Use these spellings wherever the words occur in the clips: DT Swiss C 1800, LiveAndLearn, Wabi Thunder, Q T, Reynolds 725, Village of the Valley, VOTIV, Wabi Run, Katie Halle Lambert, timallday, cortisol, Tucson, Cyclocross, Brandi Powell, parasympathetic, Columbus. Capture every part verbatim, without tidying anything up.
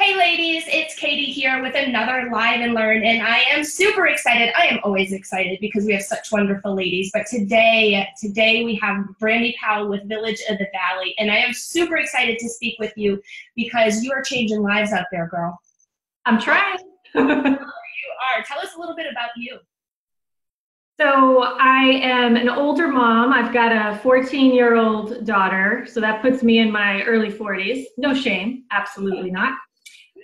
Hey ladies, it's Katie here with another Live and Learn, and I am super excited. I am always excited because we have such wonderful ladies, but today, today we have Brandi Powell with Village of the Valley, and I am super excited to speak with you because you are changing lives out there, girl. I'm trying. You are. Tell us a little bit about you. So I am an older mom. I've got a fourteen-year-old daughter, so that puts me in my early forties. No shame, absolutely not.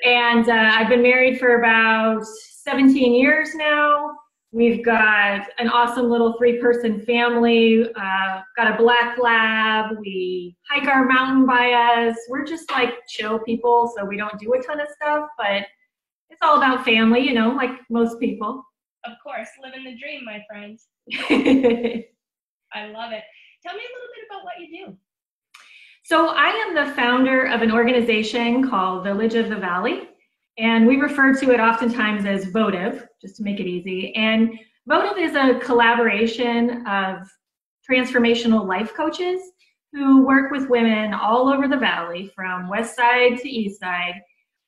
And uh, I've been married for about seventeen years now. We've got an awesome little three-person family, uh, got a black lab, we hike our mountain bias. We're just like chill people, so we don't do a ton of stuff, but it's all about family, you know, like most people. Of course, living the dream, my friend. I love it. Tell me a little bit about what you do. So I am the founder of an organization called Village of the Valley, and we refer to it oftentimes as VOTIV, just to make it easy. And VOTIV is a collaboration of transformational life coaches who work with women all over the valley, from west side to east side,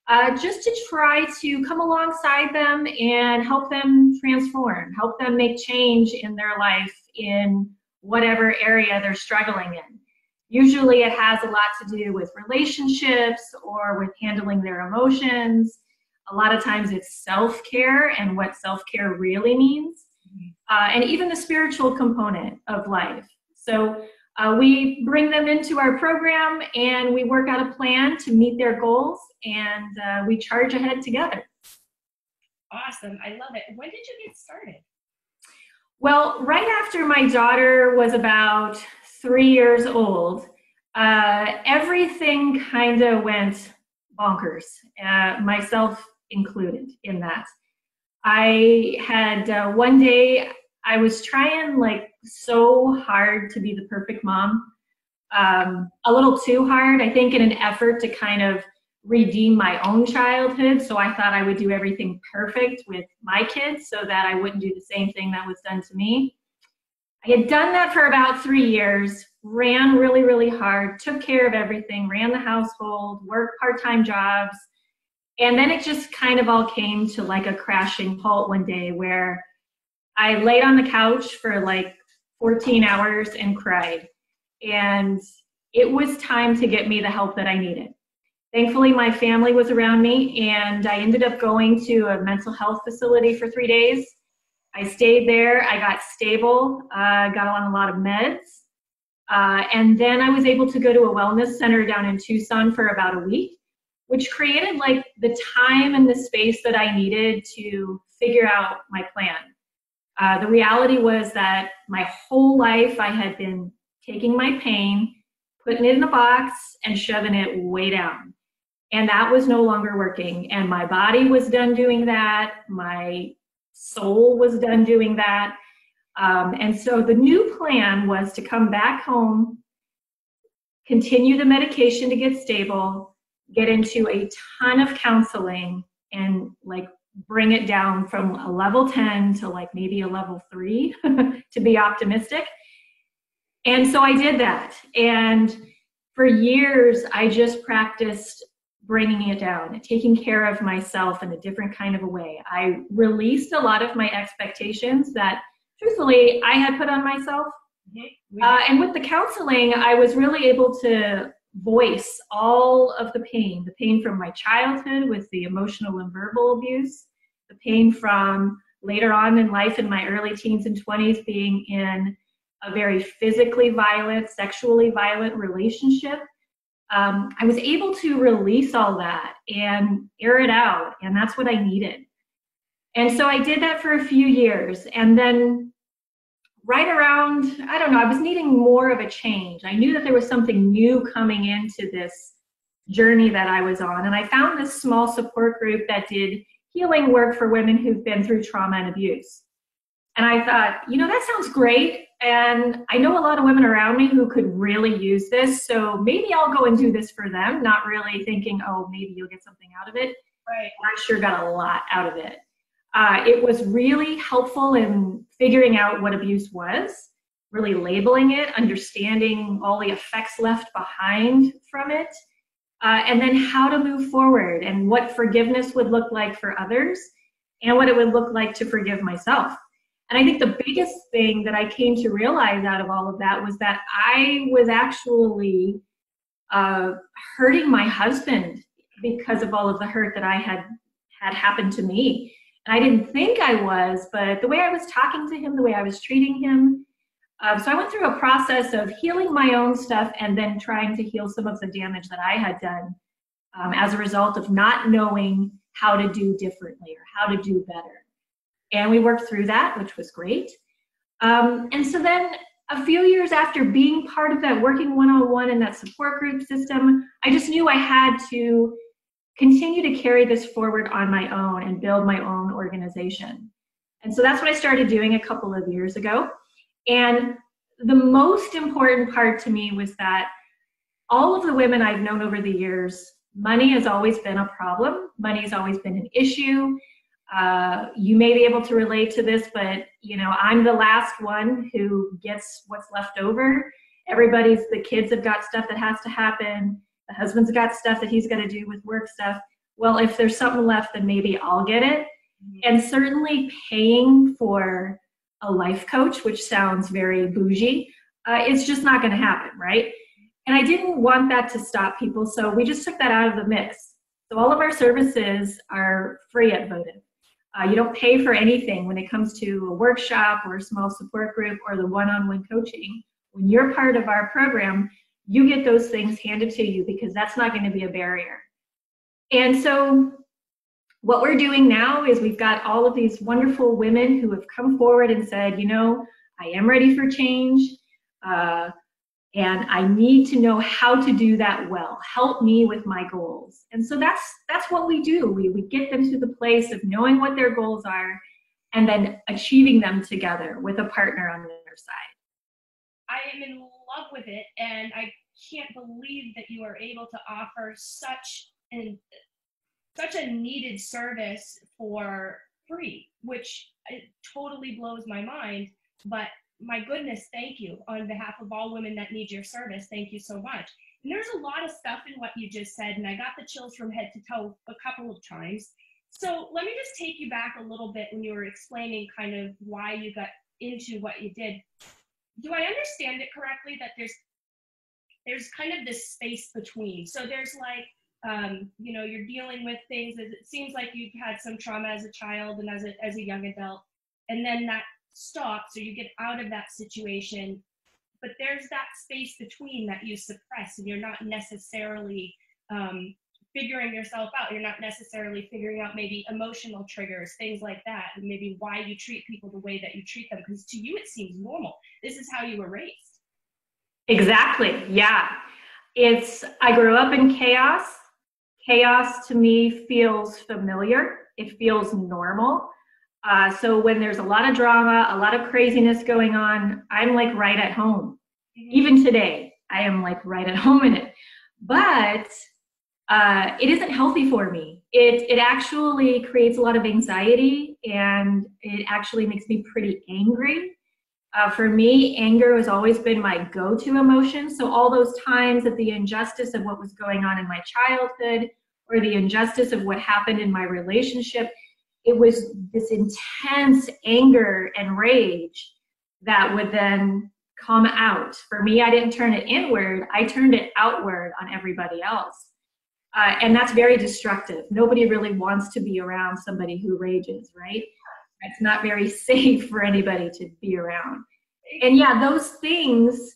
uh, just to try to come alongside them and help them transform, help them make change in their life in whatever area they're struggling in. Usually it has a lot to do with relationships or with handling their emotions. A lot of times it's self-care and what self-care really means, uh, and even the spiritual component of life. So uh, we bring them into our program and we work out a plan to meet their goals, and uh, we charge ahead together. Awesome. I love it. When did you get started? Well, right after my daughter was about three years old, uh, everything kind of went bonkers, uh, myself included in that. I had uh, one day, I was trying like so hard to be the perfect mom, um, a little too hard, I think, in an effort to kind of redeem my own childhood. So I thought I would do everything perfect with my kids so that I wouldn't do the same thing that was done to me. I had done that for about three years, ran really, really hard, took care of everything, ran the household, worked part-time jobs, and then it just kind of all came to like a crashing halt one day where I laid on the couch for like fourteen hours and cried, and it was time to get me the help that I needed. Thankfully, my family was around me, and I ended up going to a mental health facility for three days. I stayed there, I got stable, uh, got on a lot of meds, uh, and then I was able to go to a wellness center down in Tucson for about a week, which created like the time and the space that I needed to figure out my plan. Uh, the reality was that my whole life I had been taking my pain, putting it in a box, and shoving it way down. And that was no longer working, and my body was done doing that, my soul was done doing that, um, and so the new plan was to come back home, continue the medication to get stable, get into a ton of counseling, and like bring it down from a level ten to like maybe a level three, to be optimistic. And so I did that, and for years I just practiced bringing it down, taking care of myself in a different kind of a way. I released a lot of my expectations that, truthfully, I had put on myself. Mm-hmm. uh, and with the counseling, I was really able to voice all of the pain, the pain from my childhood with the emotional and verbal abuse, the pain from later on in life in my early teens and twenties being in a very physically violent, sexually violent relationship. Um, I was able to release all that and air it out, and that's what I needed. And so I did that for a few years, and then right around, I don't know, I was needing more of a change. I knew that there was something new coming into this journey that I was on, and I found this small support group that did healing work for women who've been through trauma and abuse. And I thought, you know, that sounds great. And I know a lot of women around me who could really use this. So maybe I'll go and do this for them, not really thinking, oh, maybe you'll get something out of it. Right. I sure got a lot out of it. Uh, it was really helpful in figuring out what abuse was, really labeling it, understanding all the effects left behind from it, uh, and then how to move forward and what forgiveness would look like for others and what it would look like to forgive myself. And I think the biggest thing that I came to realize out of all of that was that I was actually uh, hurting my husband because of all of the hurt that I had had happened to me. And I didn't think I was, but the way I was talking to him, the way I was treating him. Uh, so I went through a process of healing my own stuff and then trying to heal some of the damage that I had done um, as a result of not knowing how to do differently or how to do better. And we worked through that, which was great. Um, and so then a few years after being part of that working one-on-one and that support group system, I just knew I had to continue to carry this forward on my own and build my own organization. And so that's what I started doing a couple of years ago. And the most important part to me was that all of the women I've known over the years, money has always been a problem. Money's always been an issue. Uh, you may be able to relate to this, but you know, I'm the last one who gets what's left over. Everybody's, the kids have got stuff that has to happen. The husband's got stuff that he's got to do with work stuff. Well, if there's something left, then maybe I'll get it. Mm-hmm. And certainly paying for a life coach, which sounds very bougie, uh, it's just not going to happen, right? And I didn't want that to stop people, so we just took that out of the mix. So all of our services are free at VOTIV. Uh, you don't pay for anything when it comes to a workshop or a small support group or the one-on-one coaching. When you're part of our program, you get those things handed to you because that's not going to be a barrier. And so what we're doing now is we've got all of these wonderful women who have come forward and said, you know, I am ready for change, uh, and I need to know how to do that well. Help me with my goals. And so that's that's what we do. We, we get them to the place of knowing what their goals are and then achieving them together with a partner on their side. I am in love with it, and I can't believe that you are able to offer such an such a needed service for free, which totally blows my mind. But my goodness, thank you on behalf of all women that need your service. Thank you so much. And there's a lot of stuff in what you just said, and I got the chills from head to toe a couple of times. So let me just take you back a little bit when you were explaining kind of why you got into what you did. Do I understand it correctly that there's there's kind of this space between? So there's like, Um, you know, you're dealing with things as it seems like you've had some trauma as a child and as a, as a young adult, and then that stops or you get out of that situation, but there's that space between that you suppress and you're not necessarily um, figuring yourself out. You're not necessarily figuring out maybe emotional triggers, things like that, and maybe why you treat people the way that you treat them, because to you it seems normal. This is how you were raised. Exactly, yeah. It's, I grew up in chaos. Chaos to me feels familiar. It feels normal. Uh, so when there's a lot of drama, a lot of craziness going on, I'm like right at home. Even today, I am like right at home in it. But uh, it isn't healthy for me. It, it actually creates a lot of anxiety, and it actually makes me pretty angry. Uh, for me, anger has always been my go-to emotion. So all those times that the injustice of what was going on in my childhood or the injustice of what happened in my relationship, it was this intense anger and rage that would then come out. For me, I didn't turn it inward. I turned it outward on everybody else. Uh, and that's very destructive. Nobody really wants to be around somebody who rages, right? It's not very safe for anybody to be around. And yeah, those things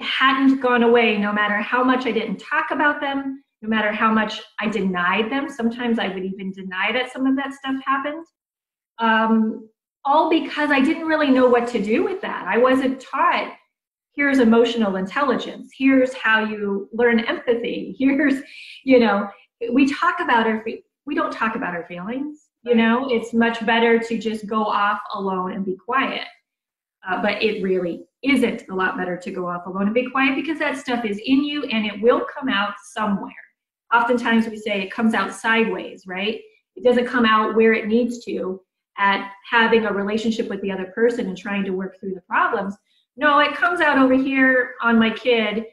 hadn't gone away no matter how much I didn't talk about them, no matter how much I denied them. Sometimes I would even deny that some of that stuff happened. Um, all because I didn't really know what to do with that. I wasn't taught, here's emotional intelligence. Here's how you learn empathy. Here's, you know, we talk about our, we don't talk about our feelings. You know, it's much better to just go off alone and be quiet. Uh, but it really isn't a lot better to go off alone and be quiet, because that stuff is in you and it will come out somewhere. Oftentimes we say it comes out sideways, right? It doesn't come out where it needs to at having a relationship with the other person and trying to work through the problems. No, it comes out over here on my kid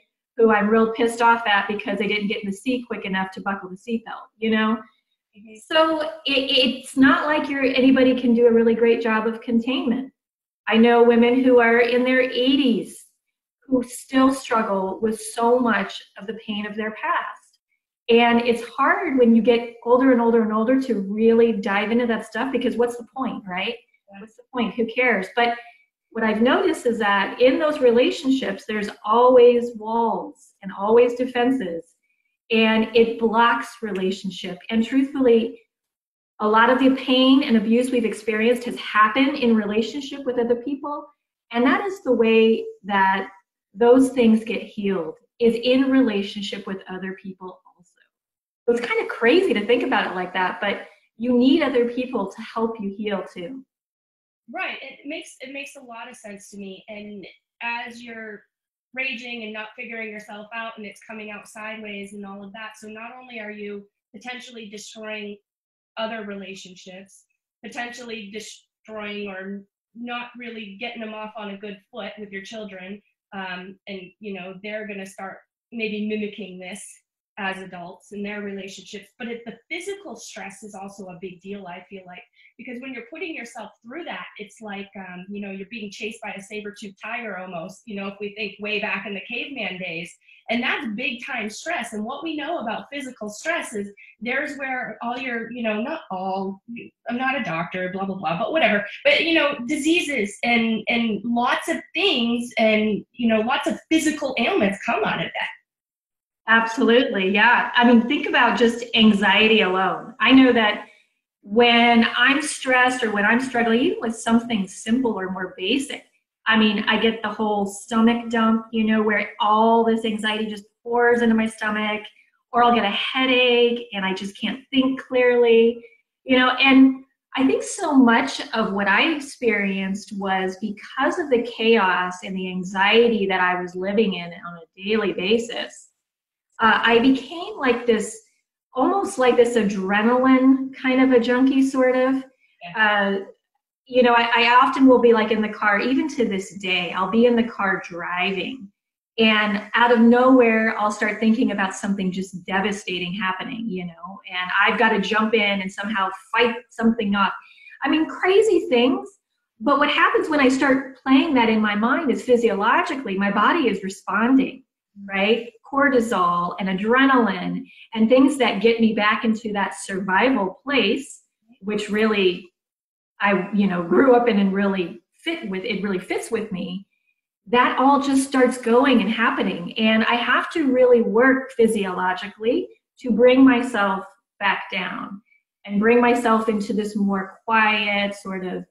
who I'm real pissed off at because they didn't get in the seat quick enough to buckle the seatbelt, you know? Mm-hmm. So it, it's not like you're, anybody can do a really great job of containment. I know women who are in their eighties who still struggle with so much of the pain of their past. And it's hard when you get older and older and older to really dive into that stuff, because what's the point, right? What's the point? Who cares? But what I've noticed is that in those relationships, there's always walls and always defenses, and it blocks relationship. And truthfully, a lot of the pain and abuse we've experienced has happened in relationship with other people. And that is the way that those things get healed, is in relationship with other people also. So it's kind of crazy to think about it like that, but you need other people to help you heal too. Right. It makes, it makes a lot of sense to me. And as you're raging and not figuring yourself out, and it's coming out sideways and all of that, so not only are you potentially destroying other relationships, potentially destroying or not really getting them off on a good foot with your children, um, and, you know, they're going to start maybe mimicking this as adults in their relationships. But it, the physical stress is also a big deal, I feel like, because when you're putting yourself through that, it's like, um, you know, you're being chased by a saber-toothed tiger almost, you know, if we think way back in the caveman days. And that's big time stress. And what we know about physical stress is there's where all your, you know, not all, I'm not a doctor, blah, blah, blah, but whatever. But, you know, diseases and, and lots of things and, you know, lots of physical ailments come out of that. Absolutely. Yeah. I mean, think about just anxiety alone. I know that when I'm stressed or when I'm struggling, even with something simple or more basic, I mean, I get the whole stomach dump, you know, where all this anxiety just pours into my stomach, or I'll get a headache and I just can't think clearly, you know. And I think so much of what I experienced was because of the chaos and the anxiety that I was living in on a daily basis. Uh, I became like this, almost like this adrenaline kind of a junkie, sort of. Uh, you know, I, I often will be like in the car, even to this day, I'll be in the car driving, and out of nowhere, I'll start thinking about something just devastating happening, you know, and I've got to jump in and somehow fight something off. I mean, crazy things. But what happens when I start playing that in my mind is physiologically, my body is responding, right? Cortisol and adrenaline and things that get me back into that survival place, which really I, you know, grew up in and really fit with, it really fits with me, that all just starts going and happening. And I have to really work physiologically to bring myself back down and bring myself into this more quiet, sort of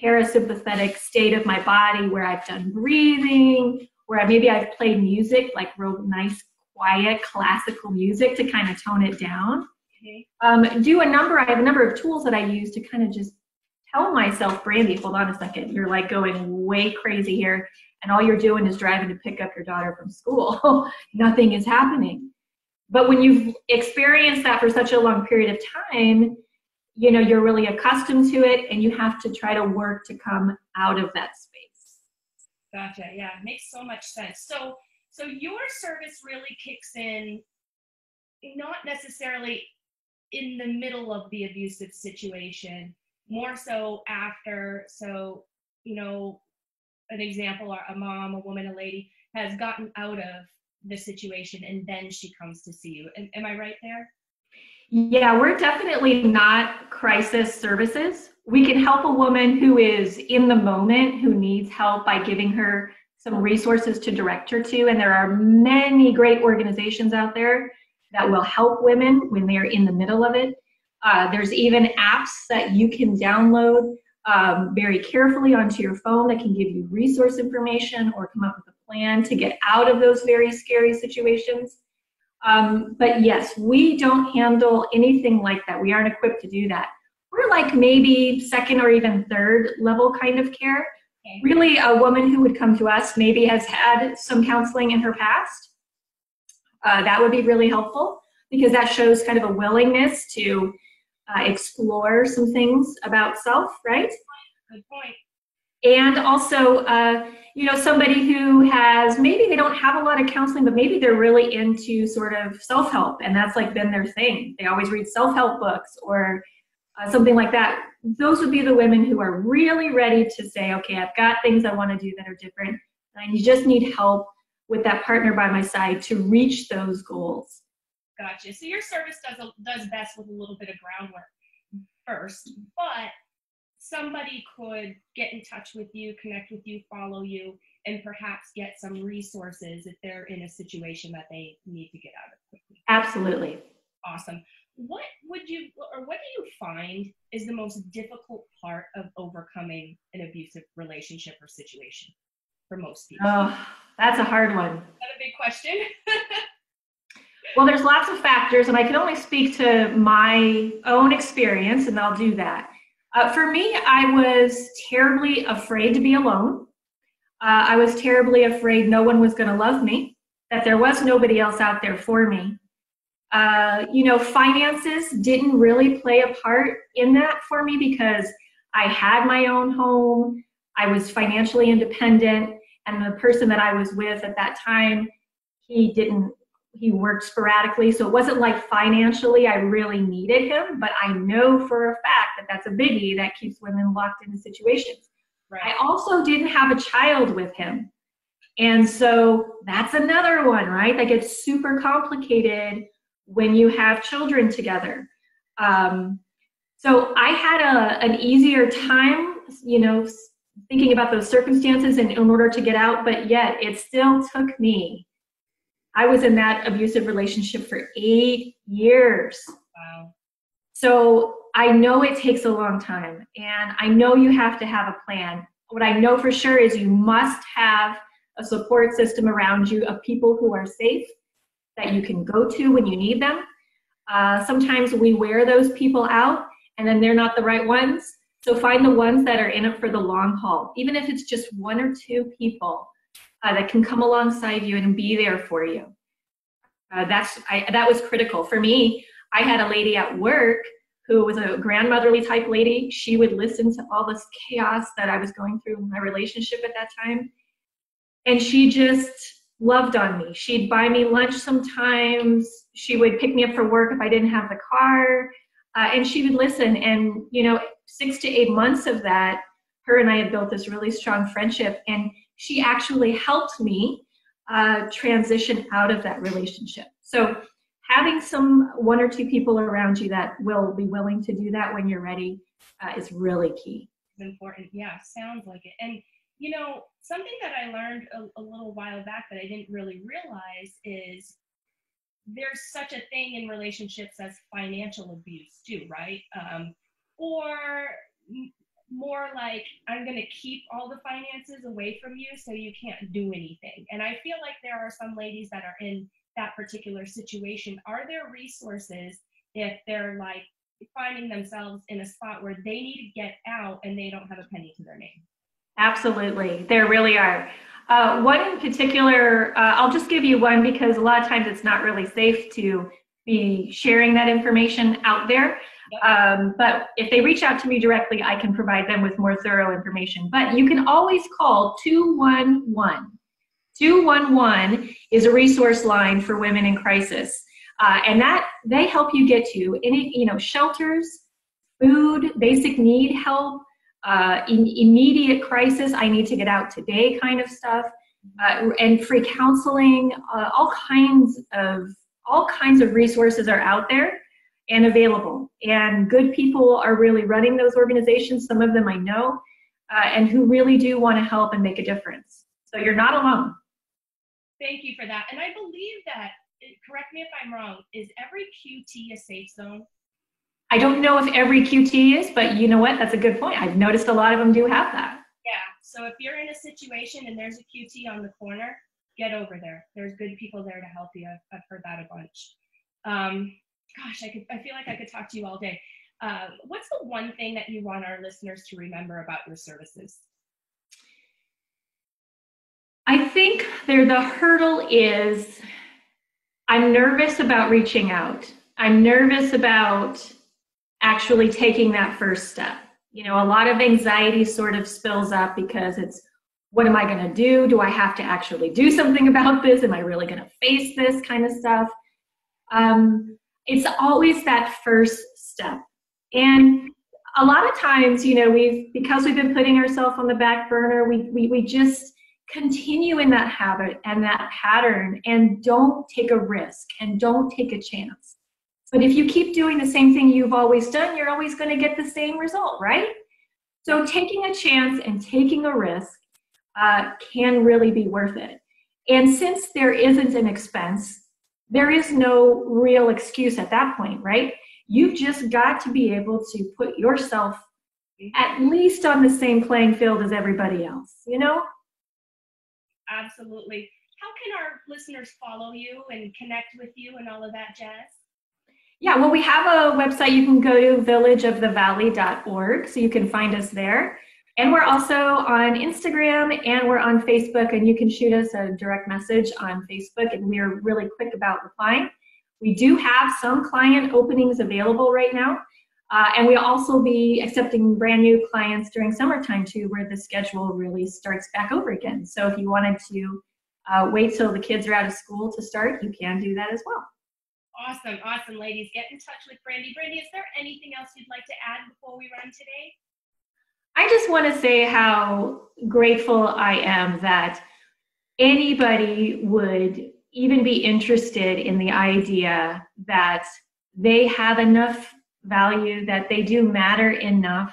parasympathetic state of my body where I've done breathing, where maybe I've played music, like real nice, quiet, classical music to kind of tone it down. Okay. Um, do a number, I have a number of tools that I use to kind of just tell myself, Brandi, hold on a second, you're like going way crazy here, and all you're doing is driving to pick up your daughter from school. Nothing is happening. But when you've experienced that for such a long period of time, you know, you're really accustomed to it, and you have to try to work to come out of that space. Gotcha. Yeah, it makes so much sense. So, so your service really kicks in, not necessarily in the middle of the abusive situation, more so after. So, you know, an example, a mom, a woman, a lady has gotten out of the situation, and then she comes to see you. Am, am I right there? Yeah, we're definitely not crisis services. We can help a woman who is in the moment, who needs help, by giving her some resources to direct her to. And there are many great organizations out there that will help women when they're in the middle of it. Uh, there's even apps that you can download um, very carefully onto your phone that can give you resource information or come up with a plan to get out of those very scary situations. Um, but yes, we don't handle anything like that. We aren't equipped to do that. We're like maybe second or even third level kind of care. Okay. Really, a woman who would come to us maybe has had some counseling in her past. Uh, that would be really helpful, because that shows kind of a willingness to uh, explore some things about self, right? Good point. And also, uh, you know, somebody who has, maybe they don't have a lot of counseling, but maybe they're really into sort of self-help, and that's like been their thing. They always read self-help books or uh, something like that. Those would be the women who are really ready to say, okay, I've got things I want to do that are different, and I just need help with that partner by my side to reach those goals. Gotcha. So your service does, a, does best with a little bit of groundwork first, but somebody could get in touch with you, connect with you, follow you, and perhaps get some resources if they're in a situation that they need to get out of quickly. Absolutely. Awesome. What would you, or what do you find is the most difficult part of overcoming an abusive relationship or situation for most people? Oh, that's a hard one. Is that a big question? Well, there's lots of factors, and I can only speak to my own experience, and I'll do that. Uh, for me, I was terribly afraid to be alone. Uh, I was terribly afraid no one was going to love me, that there was nobody else out there for me. Uh, you know, finances didn't really play a part in that for me because I had my own home. I was financially independent, and the person that I was with at that time, he didn't, he worked sporadically. So it wasn't like financially I really needed him, but I know for a fact that that's a biggie that keeps women locked into situations. Right. I also didn't have a child with him. And so that's another one, right? That gets super complicated when you have children together. Um, so I had a, an easier time, you know, thinking about those circumstances in, in order to get out, but yet it still took me. I was in that abusive relationship for eight years. Wow. So I know it takes a long time, and I know you have to have a plan. What I know for sure is you must have a support system around you of people who are safe, that you can go to when you need them. Uh, sometimes we wear those people out, and then they're not the right ones. So find the ones that are in it for the long haul, even if it's just one or two people uh, that can come alongside you and be there for you. Uh, that's I, that was critical for me. I had a lady at work who was a grandmotherly type lady. She would listen to all this chaos that I was going through in my relationship at that time, and she just loved on me. She'd buy me lunch sometimes. She would pick me up for work if I didn't have the car. Uh, and she would listen, and, you know, six to eight months of that, her and I had built this really strong friendship, and she actually helped me uh, transition out of that relationship. So having some one or two people around you that will be willing to do that when you're ready uh, is really key. It's important. Yeah, sounds like it. And, you know, something that I learned a, a little while back that I didn't really realize is there's such a thing in relationships as financial abuse too, right? Um, or more like, I'm going to keep all the finances away from you so you can't do anything. And I feel like there are some ladies that are in that particular situation. Are there resources if they're like finding themselves in a spot where they need to get out and they don't have a penny to their name? Absolutely. There really are. Uh, one in particular, uh, I'll just give you one because a lot of times it's not really safe to be sharing that information out there. Um, but if they reach out to me directly, I can provide them with more thorough information. But you can always call two one one. two one one is a resource line for women in crisis. Uh, and that they help you get to any, you know, shelters, food, basic need help, uh, in, immediate crisis, I need to get out today kind of stuff, uh, and free counseling, uh, all kinds of, all kinds of resources are out there and available, and good people are really running those organizations, some of them I know, uh, and who really do want to help and make a difference. So you're not alone. Thank you for that. And I believe that, correct me if I'm wrong, is every Q T a safe zone? I don't know if every Q T is, but you know what? That's a good point. I've noticed a lot of them do have that. Yeah. So if you're in a situation and there's a Q T on the corner, get over there. There's good people there to help you. I've, I've heard that a bunch. Um, gosh, I could, I feel like I could talk to you all day. Uh, what's the one thing that you want our listeners to remember about your services? I think there, the hurdle is I'm nervous about reaching out. I'm nervous about actually taking that first step. you know, a lot of anxiety sort of spills up because it's, what am I going to do? Do I have to actually do something about this? Am I really going to face this kind of stuff? Um, it's always that first step. And a lot of times, you know, we've, because we've been putting ourselves on the back burner, we, we, we just continue in that habit and that pattern and don't take a risk and don't take a chance. But if you keep doing the same thing you've always done, you're always going to get the same result, right? So taking a chance and taking a risk Uh, can really be worth it. And since there isn't an expense, there is no real excuse at that point, right? You've just got to be able to put yourself at least on the same playing field as everybody else, you know? Absolutely. How can our listeners follow you and connect with you and all of that jazz? Yeah, well, we have a website. You can go to village of the valley dot org, so you can find us there. And we're also on Instagram and we're on Facebook, and you can shoot us a direct message on Facebook, and we're really quick about replying. We do have some client openings available right now, uh, and we'll also be accepting brand new clients during summertime too, where the schedule really starts back over again. So if you wanted to uh, wait till the kids are out of school to start, you can do that as well. Awesome, awesome, ladies. Get in touch with Brandi. Brandi, is there anything else you'd like to add before we run today? I just want to say how grateful I am that anybody would even be interested in the idea that they have enough value, that they do matter enough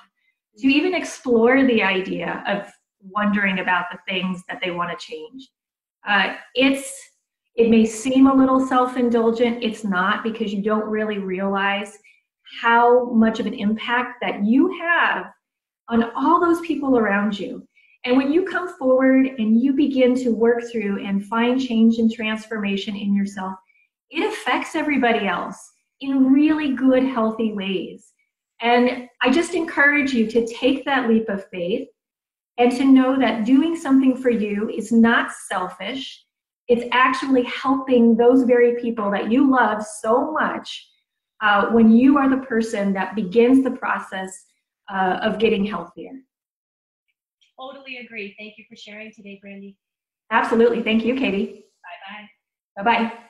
to even explore the idea of wondering about the things that they want to change. Uh, it's, it may seem a little self-indulgent. It's not, because you don't really realize how much of an impact that you have on all those people around you. And when you come forward and you begin to work through and find change and transformation in yourself, it affects everybody else in really good, healthy ways. And I just encourage you to take that leap of faith and to know that doing something for you is not selfish. It's actually helping those very people that you love so much uh, when you are the person that begins the process Uh, of getting healthier. Totally agree. Thank you for sharing today, Brandi. Absolutely. Thank you, Katie. Bye-bye. Bye-bye.